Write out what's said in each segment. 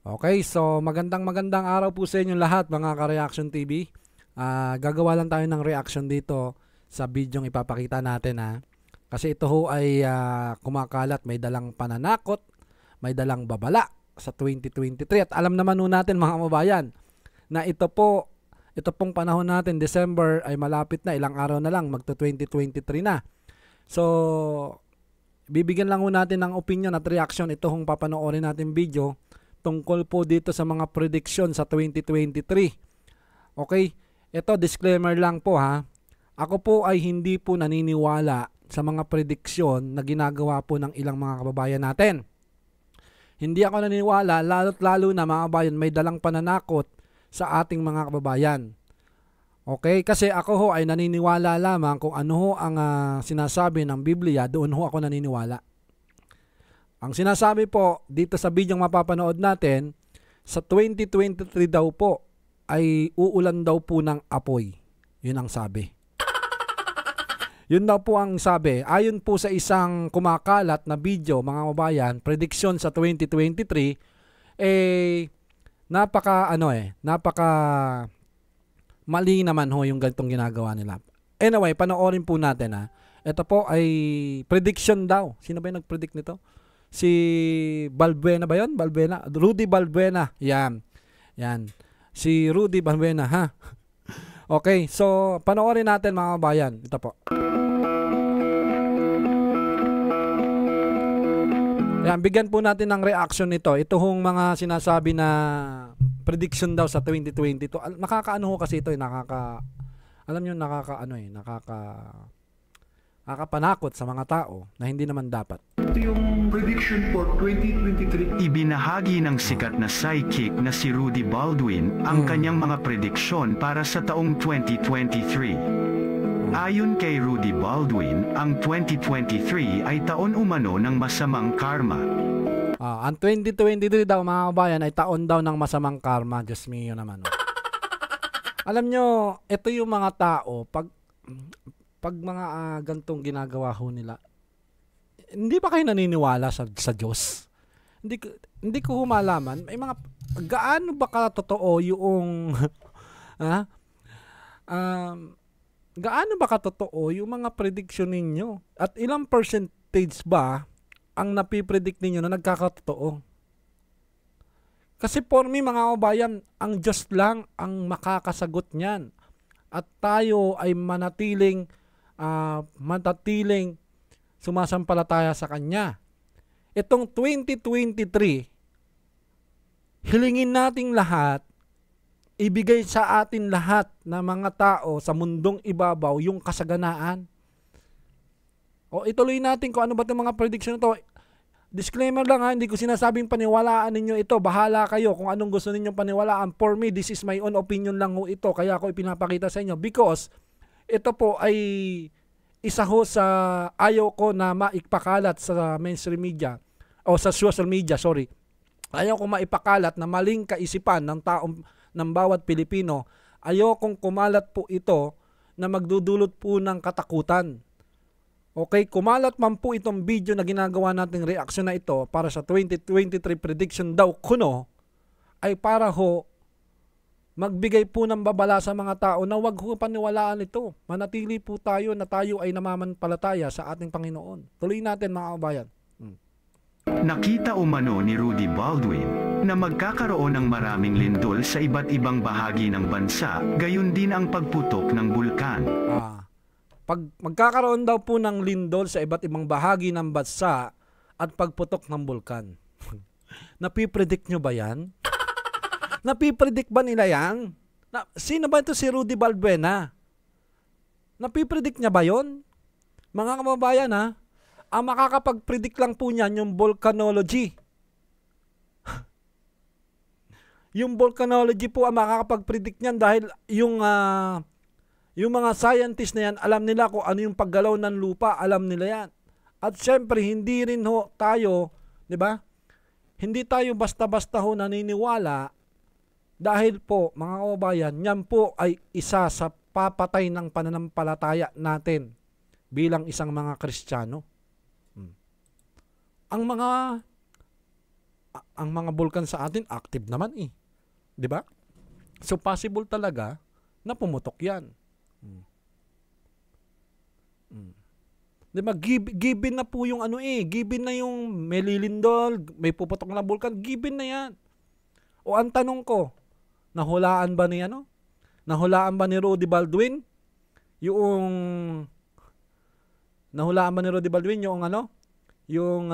Okay, so magandang araw po sa inyong lahat mga ka-Reaction TV. Gagawa lang tayo ng reaction dito sa bidyong ipapakita natin ha. Kasi ito ho ay kumakalat, may dalang pananakot, may dalang babala sa 2023. At alam naman nun natin mga kababayan na ito pong panahon natin, December ay malapit na, ilang araw na lang, magto 2023 na. So, bibigyan lang ho natin ng opinion at reaction ito hong papanoorin natin video tungkol po dito sa mga prediction sa 2023. Okay, ito disclaimer lang po ha. Ako po ay hindi po naniniwala sa mga prediction na ginagawa po ng ilang mga kababayan natin. Hindi ako naniniwala, lalo't lalo na mga kababayan may dalang pananakot sa ating mga kababayan. Okay, kasi ako ho ay naniniwala lamang kung ano ho ang sinasabi ng Biblia, doon ho ako naniniwala. Ang sinasabi po dito sa bidyong mapapanood natin, sa 2023 daw po ay uulan daw po ng apoy. Yun ang sabi. Yun daw po ang sabi. Ayon po sa isang kumakalat na video mga kababayan, prediction sa 2023, eh napaka mali naman ho yung ganitong ginagawa nila. Anyway, panoorin po natin ha. Ito po ay prediction daw. Sino ba yung nag-predict nito? Si Baldwin ba yun? Baldwin, Rudy Baldwin. Yan. Yan. Si Rudy Baldwin ha. Okay, so panoorin natin mga kabayan. Ito po. Yan, bigyan po natin ng reaction nito. Ito hong mga sinasabi na prediction daw sa 2022. Nakakaano ho kasi ito, nakakapanakot sa mga tao na hindi naman dapat. Ito yung prediction for 2023. Ibinahagi ng sikat na psychic na si Rudy Baldwin ang kanyang mga prediction para sa taong 2023. Ayon kay Rudy Baldwin, ang 2023 ay taon umano ng masamang karma. Ang 2023 daw mga kabayan ay taon daw ng masamang karma. Diyos miyo naman. Oh. Alam nyo, ito yung mga tao pag mga gantong ginagawa ho nila, hindi ba kayo naniniwala sa Diyos? Hindi ko humalaman. May mga, gaano ba ka totoo yung, gaano ba ka totoo yung mga prediction ninyo? At ilang percentage ba ang napipredict ninyo na nagkakatotoo? Kasi for me, mga kabayan, ang Diyos lang ang makakasagot niyan. At tayo ay manatiling sumasampalataya sa Kanya. Itong 2023, hilingin nating lahat, ibigay sa atin lahat na mga tao sa mundong ibabaw yung kasaganaan. O ituloy natin kung ano ba itong mga prediction ito. Disclaimer lang ha, hindi ko sinasabing paniwalaan ninyo ito. Bahala kayo kung anong gusto ninyong paniwalaan. For me, this is my own opinion lang ho ito. Kaya ako ipinapakita sa inyo because ito po ay isa ho sa ayaw ko na maipakalat sa mainstream media o sa social media, sorry. Ayaw ko maipakalat na maling kaisipan ng taong, ng bawat Pilipino. Ayaw kong kumalat po ito na magdudulot po ng katakutan. Okay, kumalat man po itong video na ginagawa nating reaksyon na ito para sa 2023 prediction daw kuno ay para ho magbigay po ng babala sa mga tao na wag ho paniwalaan ito. Manatili po tayo na tayo ay namamampalataya sa ating Panginoon. Tuloy natin mga kabayan. Nakita umano ni Rudy Baldwin na magkakaroon ng maraming lindol sa iba't ibang bahagi ng bansa, gayon din ang pagputok ng bulkan. Pag magkakaroon daw po ng lindol sa iba't ibang bahagi ng bansa at pagputok ng bulkan. Napipredict nyo ba yan? Napipredict ba nila yan? Sino ba ito si Rudy Baldwin? Napipredict niya ba yon? Mga kababayan ha, ang makakapag-predict lang po niyan yung volcanology. Yung volcanology po ang makakapag-predict niyan dahil yung mga scientist na yan, alam nila kung ano yung paggalaw ng lupa, alam nila yan. At syempre, hindi rin ho tayo, di ba? Hindi tayo basta-basta ho naniniwala. Dahil po, mga kababayan, yan po ay isa sa papatay ng pananampalataya natin bilang isang mga Kristiyano. Ang mga ang mga bulkan sa atin active naman eh. 'Di ba? So possible talaga na pumutok 'yan. Diba, given na po yung ano eh, given na yung may lilindol, may puputok na bulkan, given na 'yan. O ang tanong ko, nahulaan ba ni ano? Nahulaan ba ni Rudy Baldwin yung ano? Yung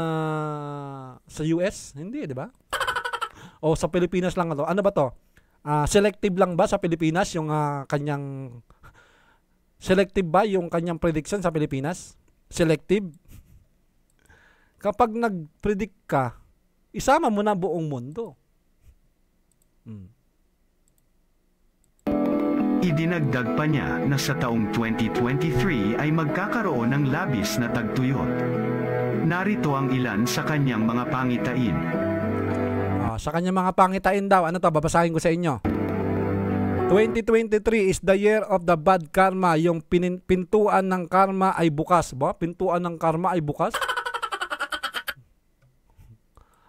sa US, hindi 'di ba? O sa Pilipinas lang ito. Ano ba 'to? Selective lang ba sa Pilipinas yung kanyang selective ba yung kanyang prediction sa Pilipinas? Selective. Kapag nag-predict ka, isama mo na buong mundo. Idinagdag pa niya na sa taong 2023 ay magkakaroon ng labis na tagtuyot. Narito ang ilan sa kanyang mga pangitain. Sa kanyang mga pangitain daw, ano to, babasahin ko sa inyo. 2023 is the year of the bad karma. Yung pintuan ng karma ay bukas ba? Pintuan ng karma ay bukas?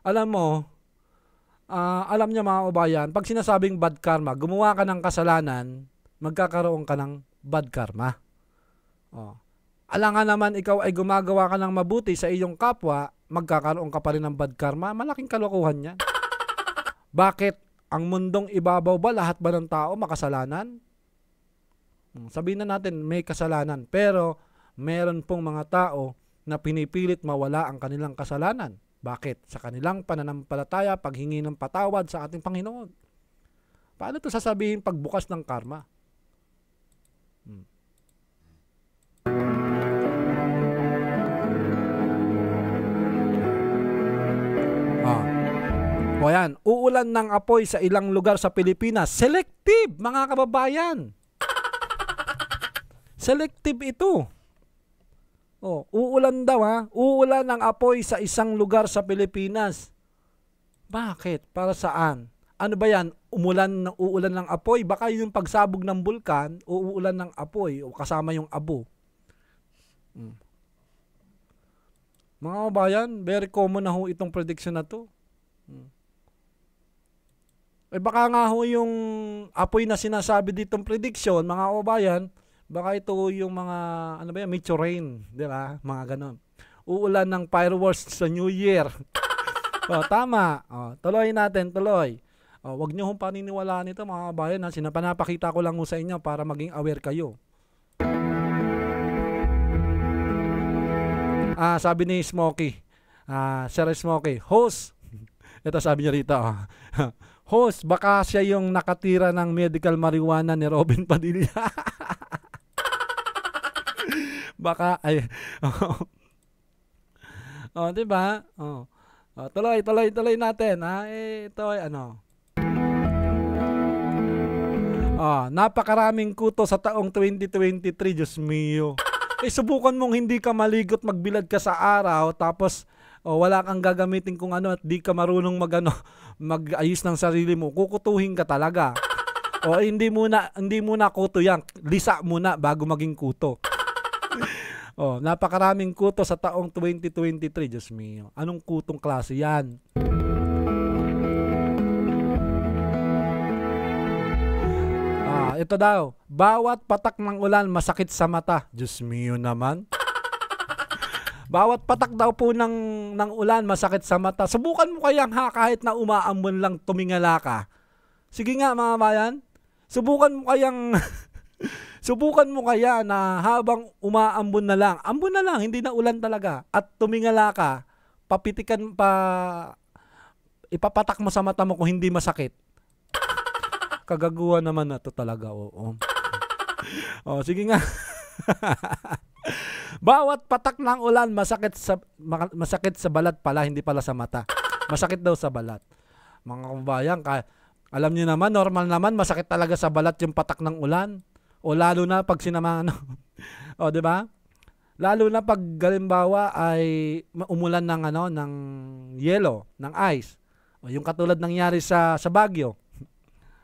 Alam mo, alam niya mga kabayan, pag sinasabing bad karma, gumawa ka ng kasalanan, magkakaroon ka ng bad karma. Oh. Alangan naman ikaw ay gumagawa ka ng mabuti sa iyong kapwa, magkakaroon ka pa rin ng bad karma. Malaking kalokohan yan. Bakit? Ang mundong ibabaw ba, lahat ba ng tao makasalanan? Sabihin na natin may kasalanan, pero meron pong mga tao na pinipilit mawala ang kanilang kasalanan. Bakit? Sa kanilang pananampalataya, paghingi ng patawad sa ating Panginoon. Paano ito sasabihin pagbukas ng karma? O yan, uulan ng apoy sa ilang lugar sa Pilipinas. Selective, mga kababayan. Selective ito. O, uulan daw ha. Uulan ng apoy sa isang lugar sa Pilipinas. Bakit? Para saan? Ano ba yan? Uulan ng apoy? Baka yung pagsabog ng bulkan, uulan ng apoy o kasama yung abo. Mga kababayan, very common na ho itong prediction na to. Eh baka nga ho yung apoy na sinasabi ditong prediction, mga kababayan, baka ito yung mga, ano ba yan, Micho Rain, di ba? Mga ganon. Uulan ng fireworks sa New Year. O, tama. O, tuloy natin, tuloy. O, huwag nyo hong paniniwalaan ito, mga kababayan. Sinapanapakita ko lang ho sa inyo para maging aware kayo. Sabi ni Smokey, Sir Smokey, host. Ito sabi niya rito, host, baka siya yung nakatira ng medical marijuana ni Robin Padilla. Baka, ay, oh, diba? Oh. Oh, tuloy, tuloy, tuloy natin, ha? Eh, ito ay ano. Oh, napakaraming kuto sa taong 2023, Diyos mio. Eh, subukan mong hindi ka maligot, magbilad ka sa araw, tapos, o wala kang gagamitin kung ano at di ka marunong mag-ayos ng sarili mo, kukutuhin ka talaga. O hindi muna kuto yan, lisa muna bago maging kuto. O, napakaraming kuto sa taong 2023, Diyos mio. Anong kutong klase yan? Ito daw, bawat patak ng ulan masakit sa mata. Diyos mio naman. Bawat patak daw po ng ulan, masakit sa mata. Subukan mo kayang kahit na umaambon lang tumingala ka. Sige nga mga bayan, subukan mo kayang, subukan mo kaya na habang umaambon na lang, ambon na lang, hindi na ulan talaga, at tumingala ka, papitikan pa, ipapatak mo sa mata mo kung hindi masakit. Kagaguhan naman na to talaga, oo. O, sige nga. Bawat patak ng ulan masakit sa balat pala, hindi pala sa mata. Masakit daw sa balat. Mga kabayan, alam niyo naman, normal naman masakit talaga sa balat yung patak ng ulan. O lalo na pag sinamahan. O di ba? Lalo na pag galimbawa ay umulan ng ano, ng yelo, ng ice. O yung katulad nangyari sa Baguio.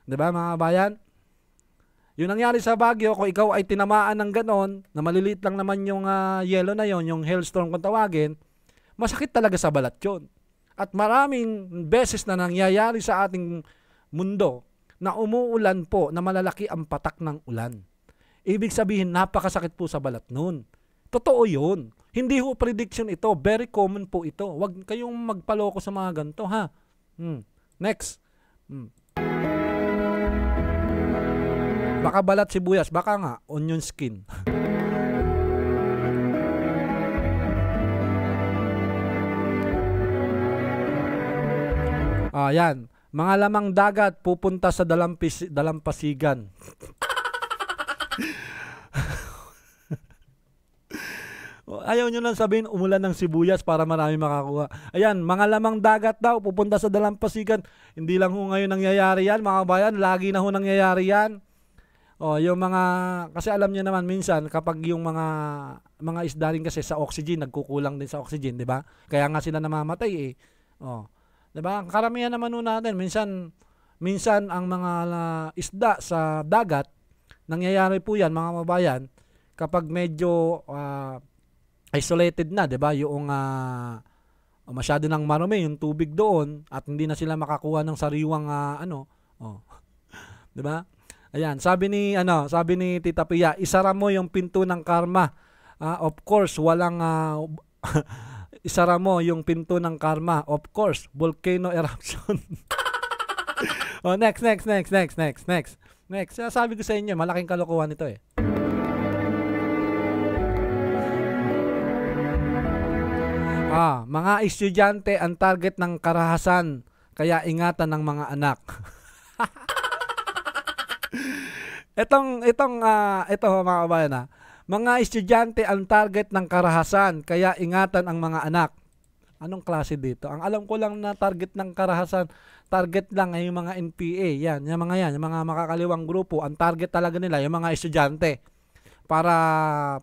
Di ba mga kabayan? Yung nangyari sa Baguio, kung ikaw ay tinamaan ng ganon, na maliliit lang naman yung yelo na yon, yung hailstorm kung tawagin, masakit talaga sa balat yun. At maraming beses na nangyayari sa ating mundo na umuulan po na malalaki ang patak ng ulan. Ibig sabihin, napakasakit po sa balat nun. Totoo yun. Hindi ho prediction ito. Very common po ito. Huwag kayong magpaloko sa mga ganito, ha? Next. Baka balat sibuyas. Baka nga, onion skin. Ayan. Mga lamang dagat pupunta sa dalampasigan. Ayaw nyo lang sabihin umulan ng sibuyas para marami makakuha. Ayan, mga lamang dagat daw pupunta sa dalampasigan. Hindi lang ho ngayon nangyayari yan, mga bayan. Lagi na ho nangyayari yan. O, yung mga, kasi alam nyo naman minsan kapag yung mga isda rin kasi sa oxygen, nagkukulang din sa oxygen, di ba? Kaya nga sila namamatay eh. O, di ba? Karamihan naman ho natin. Minsan ang mga isda sa dagat, nangyayari po yan, mga mabayan, kapag medyo isolated na, 'di ba? Yung masyado nang marumi yung tubig doon at hindi na sila makakuha ng sariwang'di ba? Ayan, sabi ni Tita Pia, isara mo yung pinto ng karma. Of course, walang isara mo yung pinto ng karma. Of course, volcano eruption. Oh, next. Sabi ko sa inyo, malaking kalokohan ito eh. Mga estudyante ang target ng karahasan, kaya ingatan ng mga anak. Ito mga kabayan, mga estudyante ang target ng karahasan, kaya ingatan ang mga anak. Anong klase dito? Ang alam ko lang na target ng karahasan, target lang ay yung mga NPA, yung mga makakaliwang grupo, ang target talaga nila yung mga estudyante para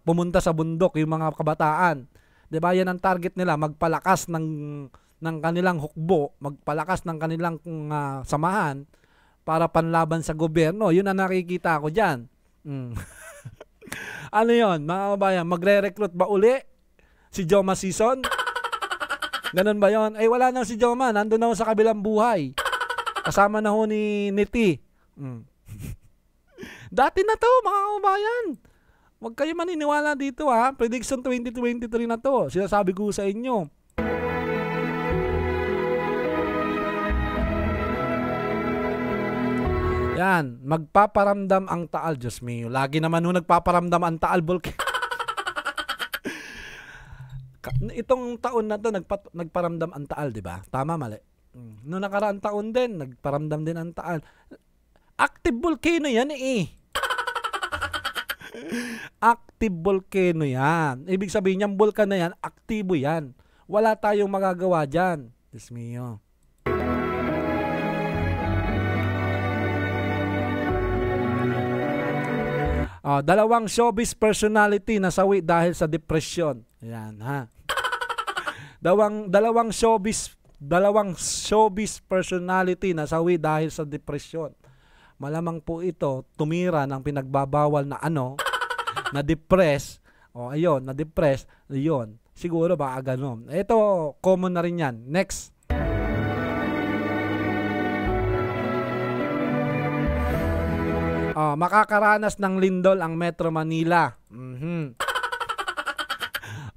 pumunta sa bundok yung mga kabataan. Diba, yan ang target nila, magpalakas ng kanilang hukbo, magpalakas ng kanilang samahan para panlaban sa gobyerno. Yun ang nakikita ko dyan. Ano yun, mga kabayan, magre-recruit ba uli si Joma Sison? Ganun ba yun? Eh, wala na si Joma, nandun na sa kabilang buhay. Kasama na ho ni Niti. Dati na to, mga kabayan. Huwag kayo maniniwala dito ha. Prediction 2023 na to. Sinasabi ko sa inyo. Yan. Magpaparamdam ang Taal. Diyos mio. Lagi naman nung nagpaparamdam ang Taal volcano. Itong taon na to, nagparamdam ang Taal, di ba? Tama, mali. Noong nakaraang taon din, nagparamdam din ang Taal. Active volcano yan eh. Active volcano yan. Ibig sabihin yung bulkan na yan, aktibo yan. Wala tayong magagawa dyan. Diyos mio. Dalawang showbiz personality nasawi dahil sa depression. Ayan, ha. Dalawang showbiz personality nasawi dahil sa depression. Malamang po ito tumira ng pinagbabawal na na-depress. O ayun, na-depress. Ayun, siguro baka ganun. Ito, common na rin yan. Next. Makakaranas ng lindol ang Metro Manila.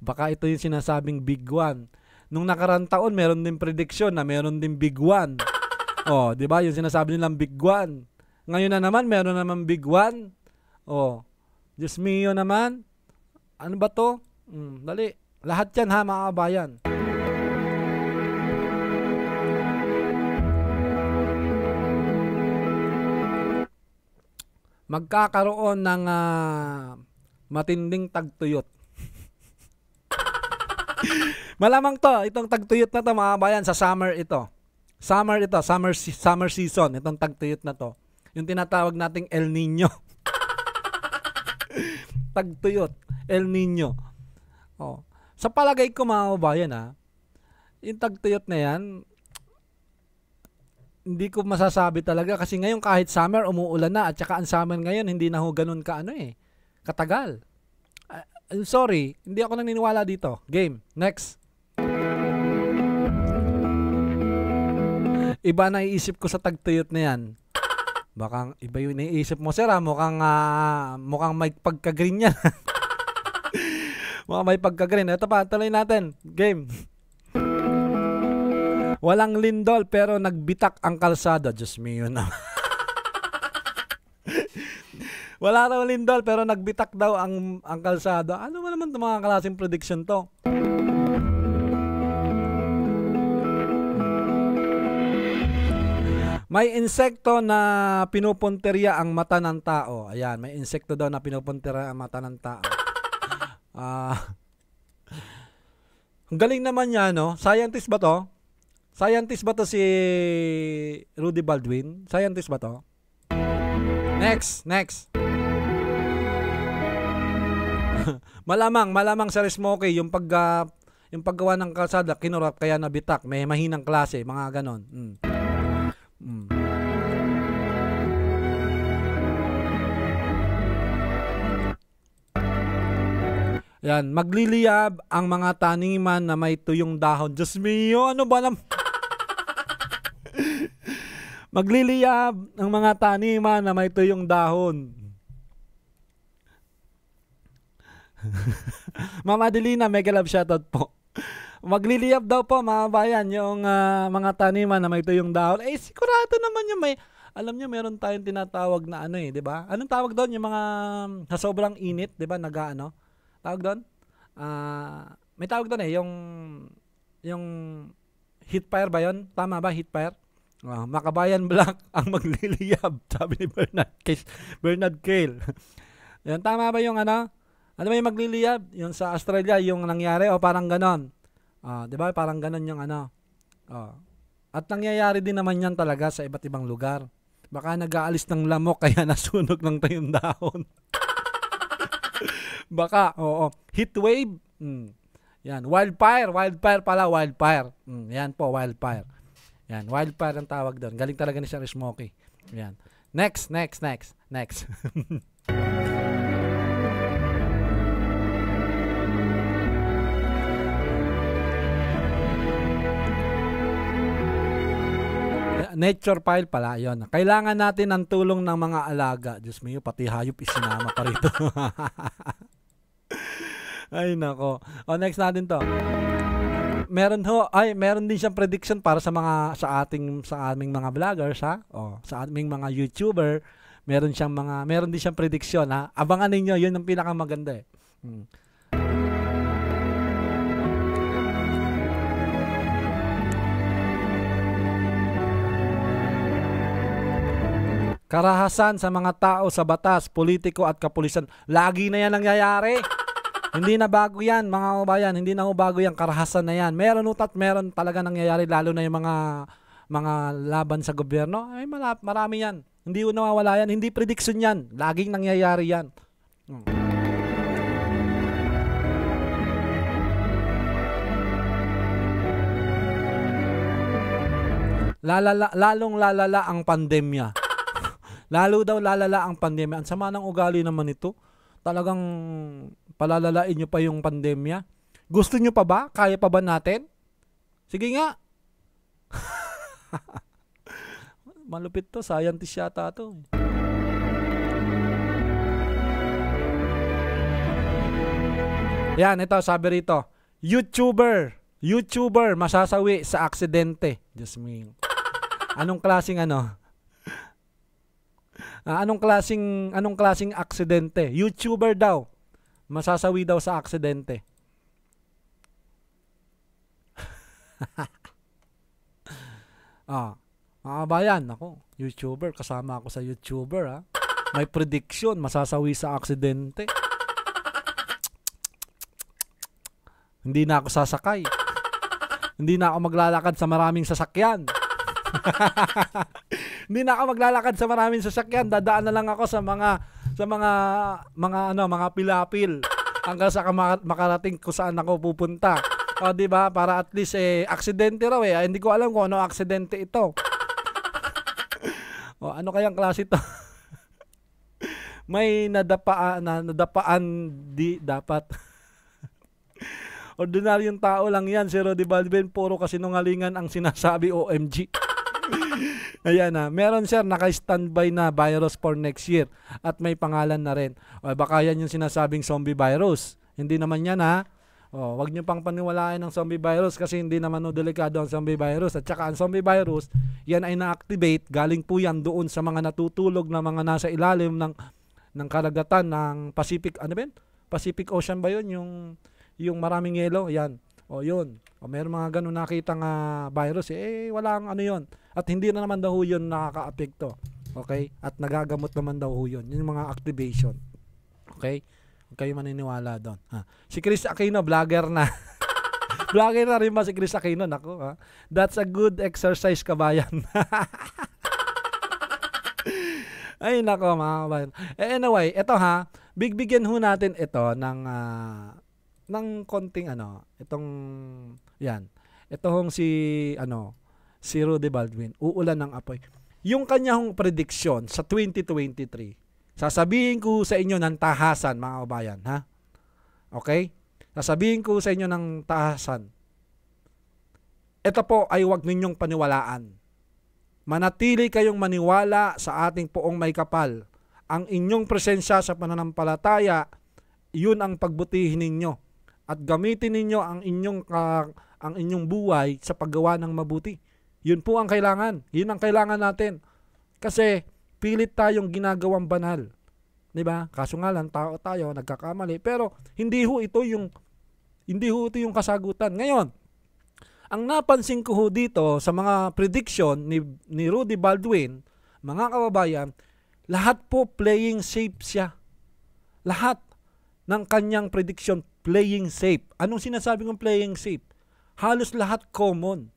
Baka ito yung sinasabing big one. Nung nakarang taon, meron din prediction na meron din big one. O, diba? Yung sinasabi nilang big one. Ngayon na naman, meron naman big one. Oh, Diyos mio naman. Ano ba to? Dali. Lahat yan ha, mga kabayan. Magkakaroon ng matinding tagtuyot. Malamang to, itong tagtuyot na to, mga kabayan, sa summer ito. Summer season, itong tagtuyot na to. Yung tinatawag nating El Nino. Tagtuyot, El Nino. Oh. Sa palagay ko, mga kabayan, yung tagtuyot na yan, hindi ko masasabi talaga kasi ngayon kahit summer, umuulan na at saka ang summer ngayon, hindi na ho ganun ka katagal. I'm sorry, hindi ako naniniwala dito. Game, next. Iba naiisip ko sa tagtuyot na yan. Baka iba yung naiisip mo, sir, ha? Mukhang may pagka-green yan. Mukhang may pagka-green. Ito pa, tuloy natin. Game. Walang lindol pero nagbitak ang kalsada. Diyos me, yun naman. Wala raw lindol pero nagbitak daw ang kalsada. Ano ba naman itong mga klaseng prediction to? May insekto na pinupunteriya ang mata ng tao. Ayan, may insekto daw na pinupunteriya ang mata ng tao. Ang galing naman niya, no? Scientist ba to? Scientist ba to si Rudy Baldwin? Scientist ba to? Next. malamang sa Resmoke, yung paggawa ng kalsada, kinurap kaya nabitak. May mahinang klase, mga ganon. Yan, magliliyab ang mga taniman na may tuyong dahon. Diyos mio, ano ba naman? Magliliyab ang mga taniman na may tuyong dahon. Mama Delina, mega love shoutout po. Magliliyab daw po, mga bayan, yung mga taniman na may tuyong dahon. Eh, sigurado naman yung may, alam nyo, meron tayong tinatawag na ano eh, di ba? Anong tawag doon? Yung mga sa sobrang init, di ba? Nagaano? Tawag doon? May tawag doon eh, yung heat fire ba yun? Tama ba, heat fire? Makabayan Black ang magliliyab, sabi ni Bernard Kale. Yan, tama ba yung ano? Ano ba yung magliliyab? Yung sa Australia, yung nangyari, o parang ganon. Diba? Parang ganun yung ano. At nangyayari din naman yan talaga sa iba't ibang lugar. Baka nag-aalis ng lamok kaya nasunog ng tayong dahon. Baka, oo. Heat wave. Yan. Wildfire. Yan po, wildfire. Yan, wildfire ang tawag doon. Galing talaga ni Sir Smokey. Yan. Next. Nature file pala, yun. Kailangan natin ang tulong ng mga alaga. Diyos mo, pati hayop isinama pa rito. Ay, nako. O, next natin to. Meron din siyang prediction para sa mga, sa aming mga vloggers, ha? O, sa aming mga YouTuber, meron din siyang prediction, ha? Abangan ninyo, yun ang pinakamaganda, eh. Karahasan sa mga tao sa batas, politiko at kapulisan. Lagi na yan nangyayari. Hindi na bago yan, mga kabayan. Hindi na bago yan, karahasan na yan. Meron talaga nangyayari, lalo na yung mga laban sa gobyerno. Ay, marami yan. Hindi nawawala yan. Hindi prediction yan. Laging nangyayari yan. Lalong lalala ang pandemya. Lalo daw lalala ang pandemya. Ang sama ng ugali naman ito. Talagang palalalain nyo pa yung pandemya. Gusto nyo pa ba? Kaya pa ba natin? Sige nga. Malupit to. Scientist yata to. Yan, ito. Sabi rito. YouTuber. Masasawi sa aksidente. Diyos me. Anong klaseng aksidente? YouTuber daw. Masasawi daw sa aksidente. Mga bayan, ako, YouTuber. Kasama ako sa YouTuber, ha? May prediction, masasawi sa aksidente. Hindi na ako sasakay. Hindi na ako maglalakad sa maraming sasakyan. Hindi na ako maglalakad sa maraming sasakyan. Dadaan na lang ako sa mga pilapil hanggang sa makarating kung saan ako pupunta. O, di ba? Para at least aksidente raw eh. Hindi ko alam kung ano aksidente ito. O, ano kayang klase ito? May nadapaan dapat. Ordinaryong tao lang yan, si Rudy Baldwin. Puro kasinungalingan ang sinasabi, OMG. Ayan na. Meron sir, naka-standby na virus for next year. At may pangalan na rin. O, baka yan yung sinasabing zombie virus. Hindi naman yan ha. O, wag nyo pang paniwalaan ng zombie virus kasi hindi naman delikado ang zombie virus. At saka ang zombie virus, yan ay na-activate. Galing po yan doon sa mga natutulog na mga nasa ilalim ng karagatan ng Pacific, ano ba yun? Pacific Ocean ba yun? Yung maraming yelo, yan. O yun. O meron mga ganun nakita nga virus. Eh, walang ano yun. At hindi na naman daw yun nakaka-apekto. Okay? At nagagamot naman daw yun. Yung mga activation. Okay? Huwag kayo maniniwala doon. Si Chris Aquino, vlogger na. Vlogger na rin ba si Chris Aquino? Naku, ha? That's a good exercise, kabayan. Ay, nako mga kabayan. Anyway, ito ha. Bigbigyan ho natin ito ng konting ano, itong yan. Ito hong si Rudy Baldwin, uulan ng apoy. Yung kanya hong prediction sa 2023. Sasabihin ko sa inyo ng tahasan, mga kabayan, ha? Okay? Sasabihin ko sa inyo ng tahasan. Ito po ay huwag ninyong paniwalaan. Manatili kayong maniwala sa ating Poong May Kapal. Ang inyong presensya sa pananampalataya, yun ang pagbutihin ninyo. At gamitin ninyo ang inyong buhay sa paggawa ng mabuti. Yun po ang kailangan. Yun ang kailangan natin. Kasi pilit tayong ginagawang banal. 'Di ba? Kaso nga lang tao tayo, nagkakamali. Pero hindi ho ito yung kasagutan. Ngayon, ang napansin ko ho dito sa mga prediction ni Rudy Baldwin, mga kababayan, lahat po playing safe siya. Lahat ng kanyang prediction playing safe. Anong sinasabi kong playing safe? Halos lahat common.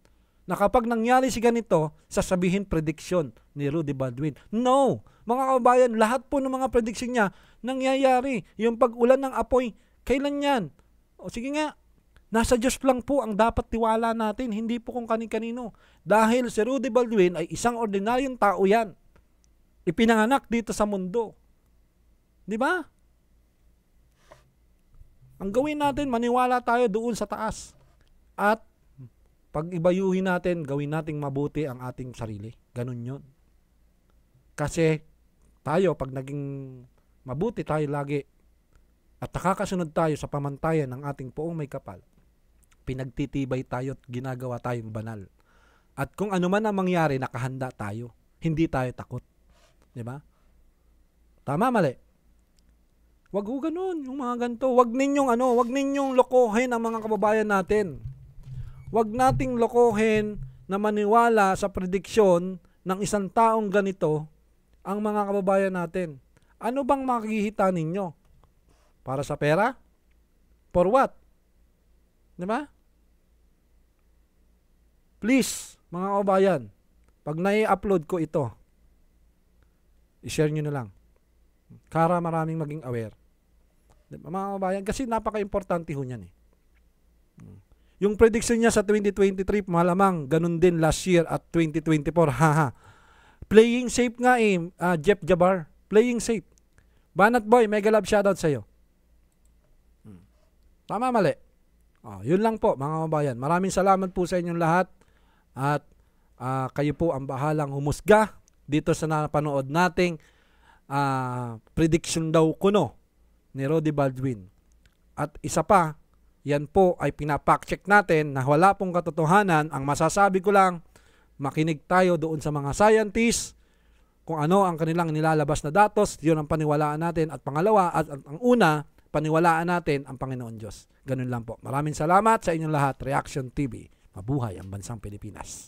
Na kapag nangyari si ganito, sasabihin prediction ni Rudy Baldwin. No! Mga kababayan, lahat po ng mga prediction niya nangyayari. Yung pag-ulan ng apoy, kailan yan? O sige nga, nasa Diyos lang po ang dapat tiwala natin, hindi po kung kani-kanino. Dahil si Rudy Baldwin ay isang ordinaryong tao yan. Ipinanganak dito sa mundo. Di ba? Ang gawin natin, maniwala tayo doon sa taas. At pag-ibayuhin natin, gawin nating mabuti ang ating sarili. Ganun yun. Kasi tayo, pag naging mabuti tayo lagi at nakakasunod tayo sa pamantayan ng ating Poong May Kapal, pinagtitibay tayo at ginagawa tayong banal. At kung ano man ang mangyari, nakahanda tayo. Hindi tayo takot. Diba? Tama, mali. Wag ho ganun, yung mga ganito. Wag ninyong lokohin ang mga kababayan natin. Wag nating lokohin na maniwala sa prediksyon ng isang taong ganito ang mga kababayan natin. Ano bang makikita ninyo? Para sa pera? For what? Diba? Please, mga kababayan, pag nai-upload ko ito, i-share nyo na lang. Para maraming maging aware. Diba, mga kababayan, kasi napaka-importante ho niyan eh. Yung prediction niya sa 2023, malamang ganun din last year at 2024. Haha. Playing safe nga eh, Jeff Jabbar. Playing safe. Banat Boy, mega love shoutout sa'yo. Tama, mali. Oh, yun lang po, mga kababayan. Maraming salamat po sa inyong lahat. At kayo po ang bahalang humusga dito sa napanood nating prediction daw kuno ni Rudy Baldwin. At isa pa, yan po ay pinapack-check natin na wala pong katotohanan. Ang masasabi ko lang, makinig tayo doon sa mga scientists kung ano ang kanilang nilalabas na datos, yun ang paniwalaan natin. At pangalawa, at ang una, paniwalaan natin ang Panginoon Diyos. Ganun lang po. Maraming salamat sa inyong lahat. Reaction TV. Mabuhay ang bansang Pilipinas.